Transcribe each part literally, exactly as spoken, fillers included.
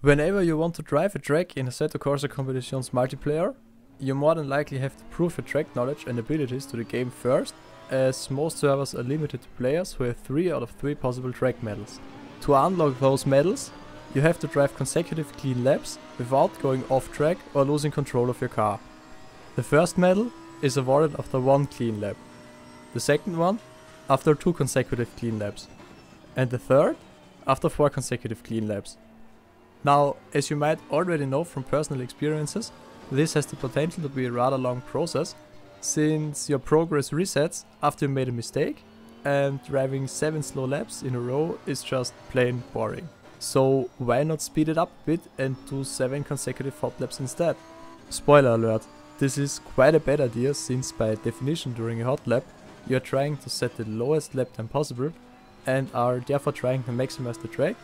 Whenever you want to drive a track in Assetto Corsa Competizione's multiplayer, you more than likely have to prove your track knowledge and abilities to the game first, as most servers are limited to players who have three out of three possible track medals. To unlock those medals, you have to drive consecutive clean laps without going off track or losing control of your car. The first medal is awarded after one clean lap, the second one after two consecutive clean laps, and the third after four consecutive clean laps. Now, as you might already know from personal experiences, this has the potential to be a rather long process, since your progress resets after you made a mistake, and driving seven slow laps in a row is just plain boring. So why not speed it up a bit and do seven consecutive hot laps instead? Spoiler alert, this is quite a bad idea, since by definition during a hot lap you are trying to set the lowest lap time possible and are therefore trying to maximize the track,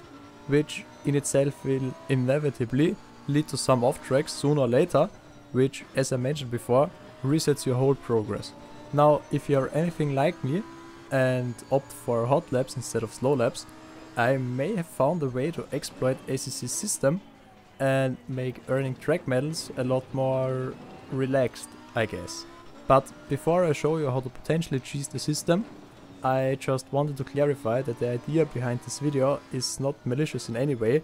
which in itself will inevitably lead to some off tracks sooner or later, which, as I mentioned before, resets your whole progress. Now, if you are anything like me and opt for hot laps instead of slow laps, I may have found a way to exploit A C C's system and make earning track medals a lot more relaxed, I guess. But before I show you how to potentially cheese the system, I just wanted to clarify that the idea behind this video is not malicious in any way,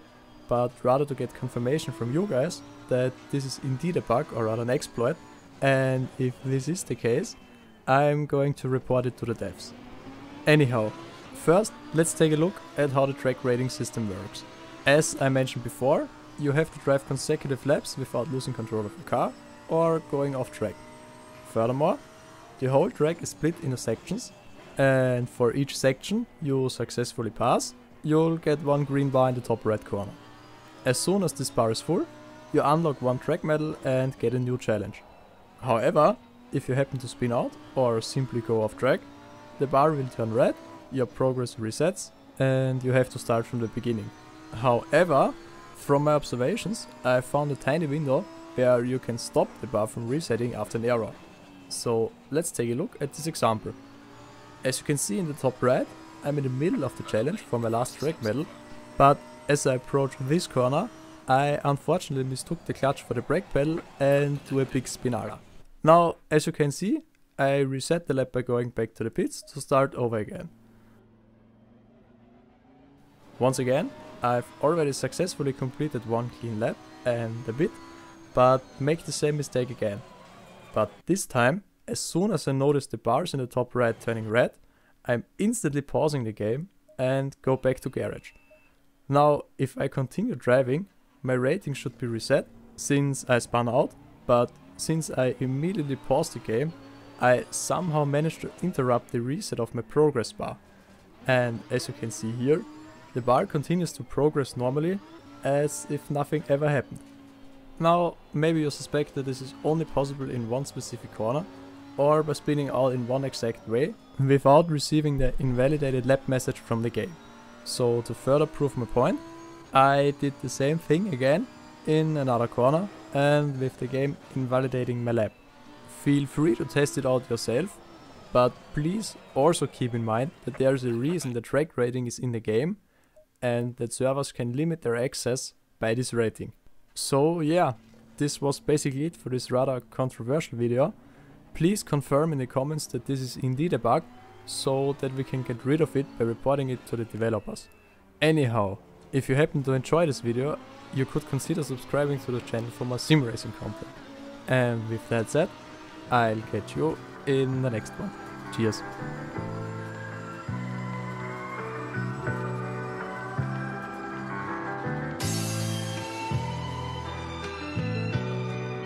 but rather to get confirmation from you guys that this is indeed a bug, or rather an exploit, and if this is the case, I'm going to report it to the devs. Anyhow, first let's take a look at how the track rating system works. As I mentioned before, you have to drive consecutive laps without losing control of the car or going off track. Furthermore, the whole track is split into sections, and for each section you successfully pass, you'll get one green bar in the top right corner. As soon as this bar is full, you unlock one track medal and get a new challenge. However, if you happen to spin out or simply go off track, the bar will turn red, your progress resets, and you have to start from the beginning. However, from my observations, I found a tiny window where you can stop the bar from resetting after an error. So let's take a look at this example. As you can see in the top right, I'm in the middle of the challenge for my last track medal, but as I approach this corner, I unfortunately mistook the clutch for the brake pedal and do a big spinala. Now, as you can see, I reset the lap by going back to the pits to start over again. Once again, I've already successfully completed one clean lap and a bit, but make the same mistake again. But this time, as soon as I notice the bars in the top right turning red, I'm instantly pausing the game and go back to garage. Now, if I continue driving, my rating should be reset since I spun out, but since I immediately paused the game, I somehow managed to interrupt the reset of my progress bar. And as you can see here, the bar continues to progress normally as if nothing ever happened. Now, maybe you suspect that this is only possible in one specific corner, or by spinning out in one exact way, without receiving the invalidated lap message from the game. So to further prove my point, I did the same thing again in another corner and with the game invalidating my lap. Feel free to test it out yourself, but please also keep in mind that there is a reason the track rating is in the game and that servers can limit their access by this rating. So yeah, this was basically it for this rather controversial video. Please confirm in the comments that this is indeed a bug, so that we can get rid of it by reporting it to the developers. Anyhow, if you happen to enjoy this video, you could consider subscribing to the channel for more sim racing content. And with that said, I'll catch you in the next one. Cheers!